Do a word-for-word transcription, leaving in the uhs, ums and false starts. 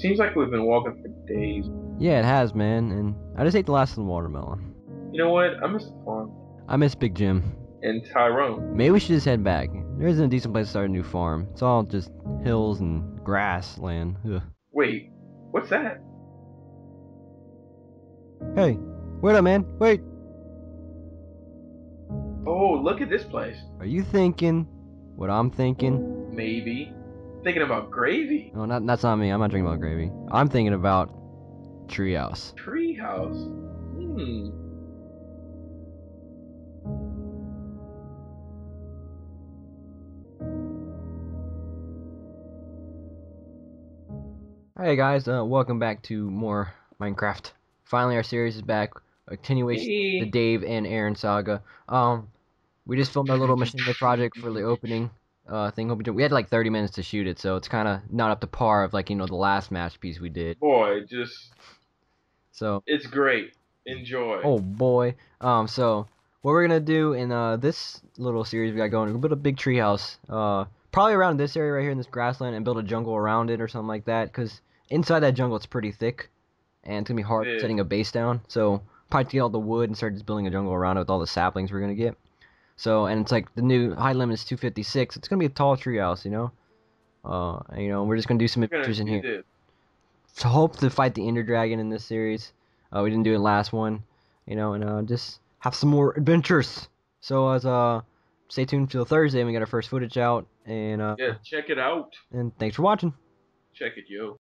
Seems like we've been walking for days. Yeah, it has, man. And I just ate the last of the watermelon. You know what? I miss the farm. I miss Big Jim. And Tyrone. Maybe we should just head back. There isn't a decent place to start a new farm. It's all just hills and grassland. Ugh. Wait, what's that? Hey, wait up, man. Wait. Oh, look at this place. Are you thinking what I'm thinking? Maybe. Thinking about gravy? No, not, that's not me. I'm not thinking about gravy. I'm thinking about treehouse. Treehouse? Hmm. Hey guys, uh, welcome back to more Minecraft. Finally, our series is back. Continuation hey. The Dave and Aaron saga. Um, we just filmed our little Machinima project for the opening uh thing. We had like thirty minutes to shoot it, so it's kind of not up to par of like you know the last masterpiece we did. Boy, just so it's great. Enjoy. Oh boy. Um, so what we're gonna do in uh this little series we got going, we'll build a big treehouse. Uh, probably around this area right here in this grassland, and build a jungle around it or something like that, because inside that jungle, it's pretty thick, and it's going to be hard yeah. setting a base down. So, probably get all the wood and start just building a jungle around it with all the saplings we're going to get. So, and it's like the new height limit is two fifty-six. It's going to be a tall treehouse, you know? Uh, you know, we're just going to do some adventures in here. It. So, hope to fight the Ender Dragon in this series. Uh, we didn't do it last one, you know, and uh, just have some more adventures. So, as uh, stay tuned till Thursday, and we got our first footage out. And uh, yeah, check it out. And thanks for watching. Check it, yo.